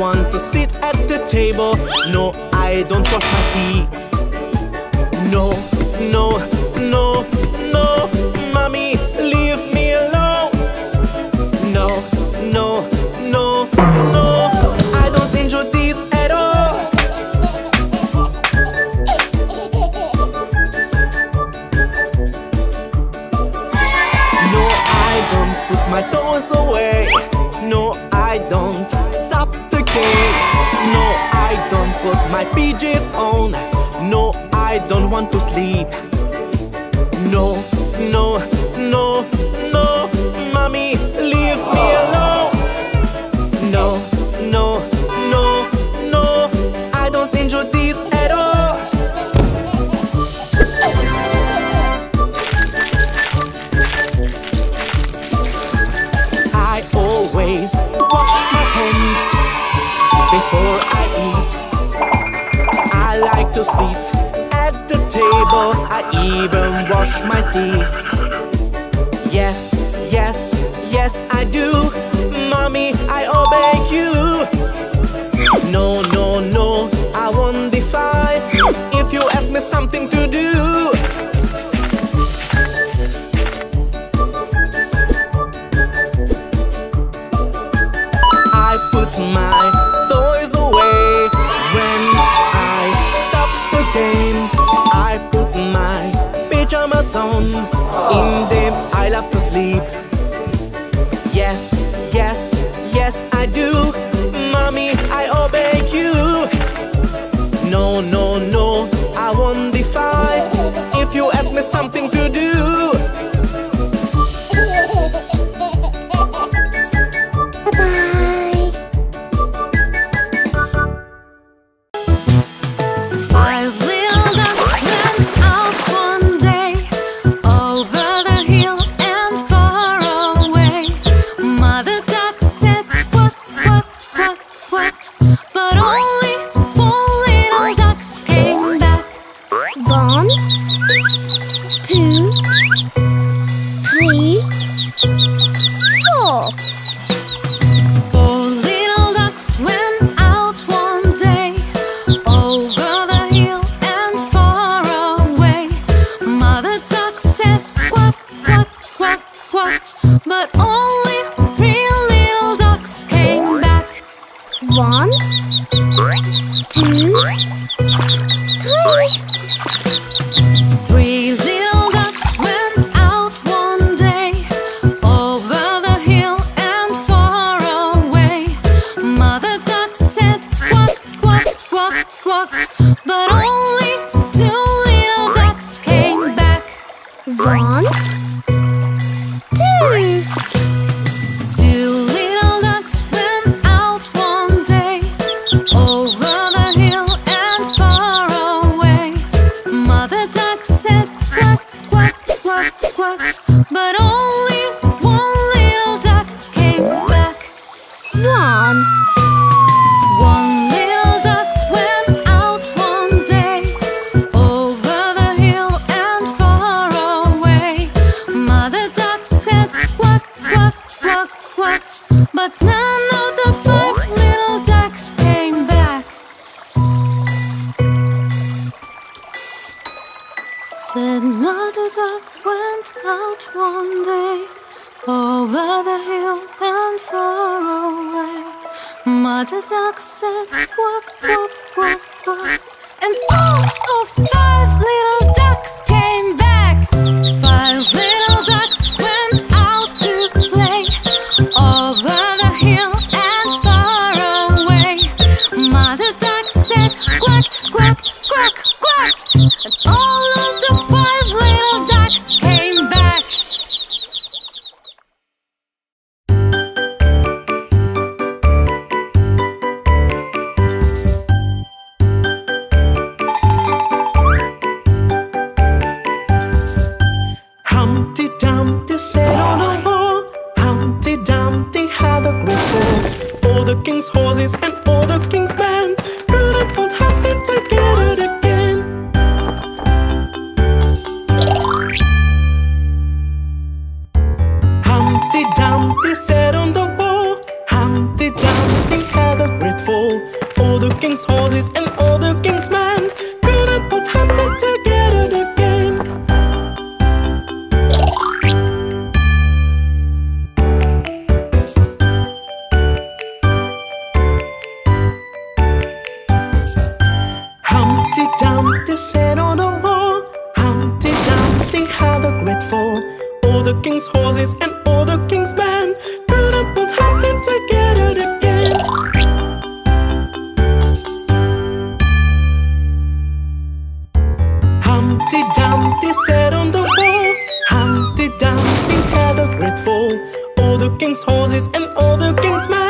want to sit at the table. No, I don't brush my teeth. No, no, no, no, mommy, leave me alone. No, no, no, no, I don't enjoy this at all. No, I don't put my toes away. No, I don't stop the game. No, I don't put my PJs on. No, I don't want to sleep. No, no, no, no, mommy, leave me alone. No, no, no, no, I don't enjoy this at all. I always wash my hands before I eat. I like to sit at the table. I even wash my teeth. Yes, yes, yes, I do. Mommy, I obey you. No, no, no, I won't defy if you ask me something to do. I put my toys away when I stop the game. I put my pajamas on. In them I love to sleep. Yes, yes, yes, I do. Mommy, I obey you. No, no, no, I won't defy if you ask me something to do. Humpty Dumpty sat on the wall. Humpty Dumpty had a great fall. Moses and all the king's men. Couldn't put hunted together the game. Humpty Dumpty sat on a wall. Humpty Dumpty had a great fall. All the king's horses and all the king's men couldn't put hunted together the game. Humpty Dumpty sat on the wall. Humpty Dumpty had a great fall. All the king's horses and all the king's men.